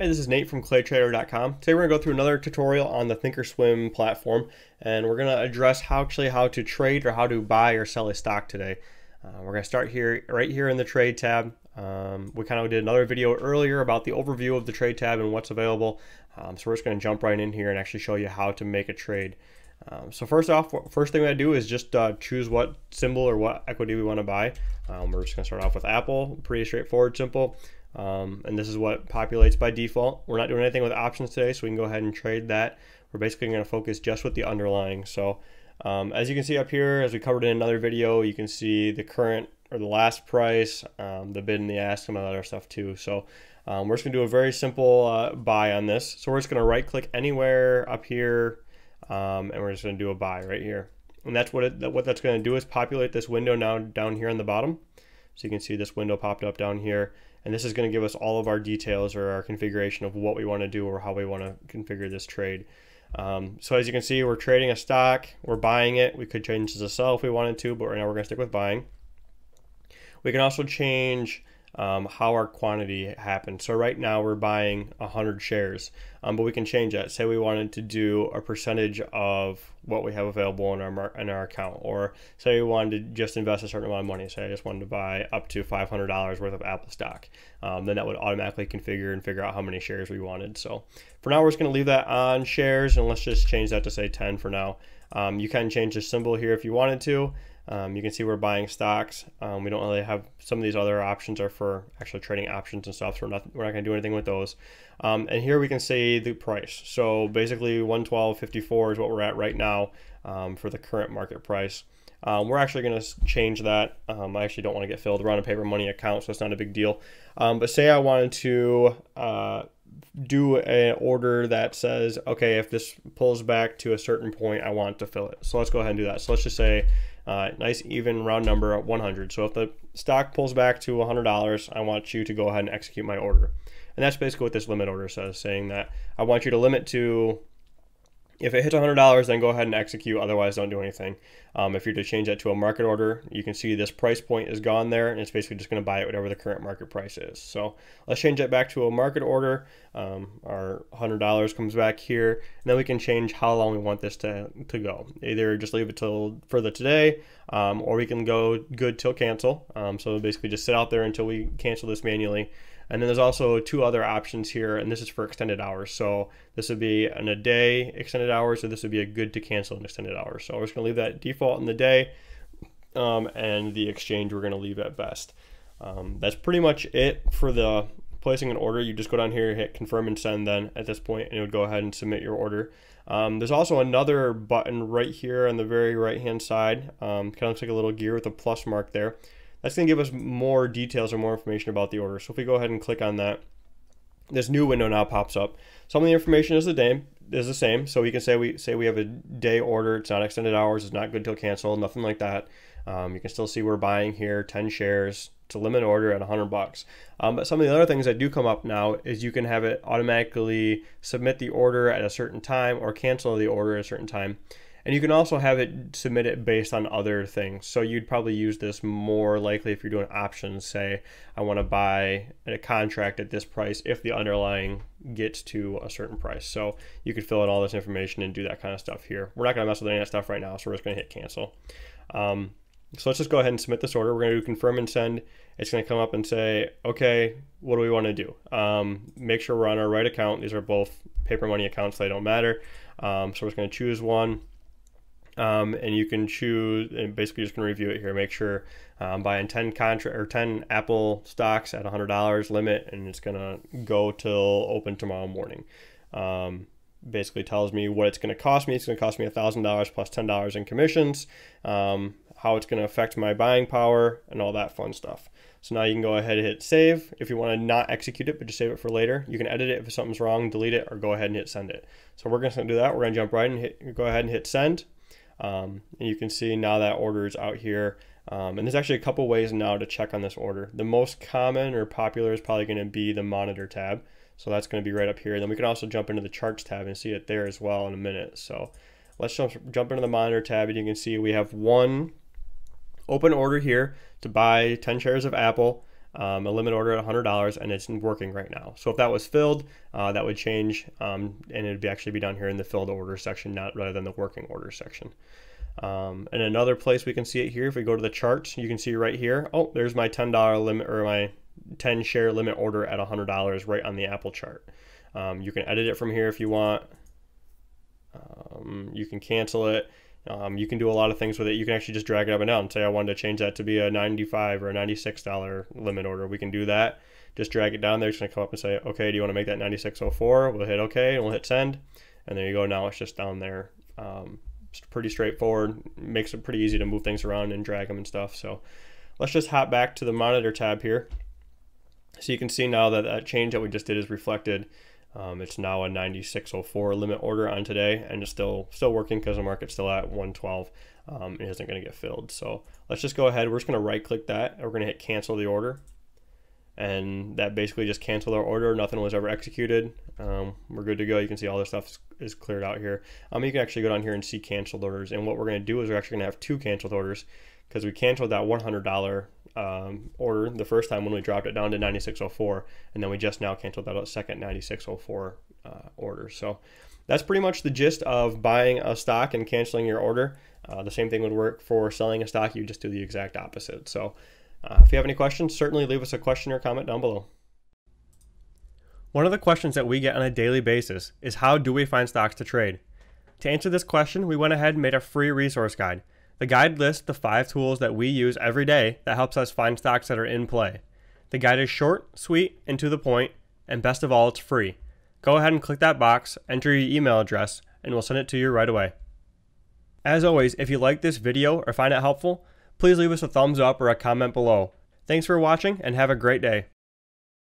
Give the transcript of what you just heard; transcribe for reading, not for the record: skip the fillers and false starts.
Hey, this is Nate from ClayTrader.com. Today we're gonna go through another tutorial on the ThinkOrSwim platform, and we're gonna address how to trade or how to buy or sell a stock today. We're gonna start right here in the trade tab. We kind of did another video earlier about the overview of the trade tab and what's available. So we're just gonna jump right in here and actually show you how to make a trade. So first thing we gotta do is just choose what symbol or what equity we wanna buy. We're just gonna start off with Apple, pretty straightforward, simple. And this is what populates by default. We're not doing anything with options today, so we can go ahead and trade that. We're basically going to focus just with the underlying. So as you can see up here, as we covered in another video, you can see the current or the last price, the bid and the ask, and all that other stuff too. So we're just going to do a very simple buy on this. So we're just going to right click anywhere up here, and we're just going to do a buy right here. And that's what that's going to do is populate this window now down here on the bottom. So you can see this window popped up down here, and this is going to give us all of our details or our configuration of what we want to do or how we want to configure this trade. So as you can see, we're trading a stock, we're buying it. We could change this to sell if we wanted to, but right now we're going to stick with buying. We can also change how our quantity happens. So right now we're buying 100 shares, but we can change that. Say we wanted to do a percentage of what we have available in our account, or say we wanted to just invest a certain amount of money. Say I just wanted to buy up to $500 worth of Apple stock. Then that would automatically configure and figure out how many shares we wanted. So for now, we're just going to leave that on shares, and let's just change that to say 10 for now. You can change the symbol here if you wanted to. You can see we're buying stocks. We don't really have, some of these other options are for actually trading options and stuff, so we're not going to do anything with those. And here we can see the price. So basically 112.54 is what we're at right now for the current market price. We're actually going to change that. I actually don't want to get filled. We're on a paper money account, so it's not a big deal. But say I wanted to do an order that says, okay, if this pulls back to a certain point, I want to fill it. So let's go ahead and do that. So let's just say nice even round number at 100. So if the stock pulls back to $100, I want you to go ahead and execute my order. And that's basically what this limit order says, saying that I want you to limit to, if it hits $100, then go ahead and execute. Otherwise, don't do anything. If you're to change that to a market order, you can see this price point is gone there, and it's basically just going to buy it whatever the current market price is. So let's change that back to a market order. Our $100 comes back here, and then we can change how long we want this to go. Either just leave it till further today, or we can go good till cancel. So basically just sit out there until we cancel this manually. And then there's also two other options here, and this is for extended hours. So this would be in a day extended hours, so this would be a good to cancel in extended hours. So we're just gonna leave that default in the day, and the exchange we're gonna leave at best. That's pretty much it for the placing an order. You just go down here, hit confirm and send then at this point, and it would go ahead and submit your order. There's also another button right here on the very right-hand side, kind of looks like a little gear with a plus mark there. That's going to give us more details or more information about the order. So if we go ahead and click on that, this new window now pops up. Some of the information is the same. So we can say we have a day order. It's not extended hours. It's not good till cancel. Nothing like that. You can still see we're buying here 10 shares. It's a limit order at $100. But some of the other things that do come up now is you can have it automatically submit the order at a certain time or cancel the order at a certain time. And you can also have it submit it based on other things. So you'd probably use this more likely if you're doing options. Say, I want to buy a contract at this price if the underlying gets to a certain price. So you could fill in all this information and do that kind of stuff here. We're not going to mess with any of that stuff right now, so we're just going to hit cancel. So let's just go ahead and submit this order. We're going to do confirm and send. It's going to come up and say, okay, what do we want to do? Make sure we're on our right account. These are both paper money accounts. They don't matter. So we're just going to choose one. And you can choose, and basically just gonna review it here. Make sure buying 10 Apple stocks at $100 limit, and it's gonna go till open tomorrow morning. Basically tells me what it's gonna cost me. It's gonna cost me $1,000 plus $10 in commissions. How it's gonna affect my buying power and all that fun stuff. So now you can go ahead and hit save. If you wanna not execute it, but just save it for later, you can edit it if something's wrong, delete it, or go ahead and hit send it. So we're gonna do that. We're gonna jump right and go ahead and hit send. And you can see now that order is out here, and there's actually a couple ways now to check on this order. The most common or popular is probably going to be the monitor tab, so that's going to be right up here. And then we can also jump into the charts tab and see it there as well in a minute. So let's jump into the monitor tab, and you can see we have one open order here to buy 10 shares of Apple. a limit order at $100, and it's working right now. So if that was filled, that would change, and it would actually be down here in the filled order section, not rather than the working order section. And another place we can see it here, if we go to the charts, you can see right here, oh, there's my $10 limit, or my 10 share limit order at $100 right on the Apple chart. You can edit it from here if you want. You can cancel it. You can do a lot of things with it. You can actually just drag it up and down. Say I wanted to change that to be a $95 or a $96 limit order. We can do that. Just drag it down there. It's going to come up and say, okay, do you want to make that $96.04? We'll hit okay and we'll hit send. And there you go. Now it's just down there. It's pretty straightforward. Makes it pretty easy to move things around and drag them and stuff. So let's just hop back to the monitor tab here. So you can see now that that change that we just did is reflected. It's now a 96.04 limit order on today, and it's still working because the market's still at 112. It isn't going to get filled. So let's just go ahead. We're just going to right click that, and we're going to hit cancel the order. And that basically just canceled our order. Nothing was ever executed. We're good to go. You can see all this stuff is cleared out here. You can actually go down here and see canceled orders. And what we're going to do is we're actually going to have two canceled orders, because we canceled that $100 order the first time when we dropped it down to 96.04, and then we just now canceled that second 96.04 order. So that's pretty much the gist of buying a stock and canceling your order. The same thing would work for selling a stock. You just do the exact opposite. So if you have any questions, certainly leave us a question or comment down below. One of the questions that we get on a daily basis is, how do we find stocks to trade? To answer this question, we went ahead and made a free resource guide. The guide lists the 5 tools that we use every day that helps us find stocks that are in play. The guide is short, sweet, and to the point, and best of all, it's free. Go ahead and click that box, enter your email address, and we'll send it to you right away. As always, if you like this video or find it helpful, please leave us a thumbs up or a comment below. Thanks for watching and have a great day.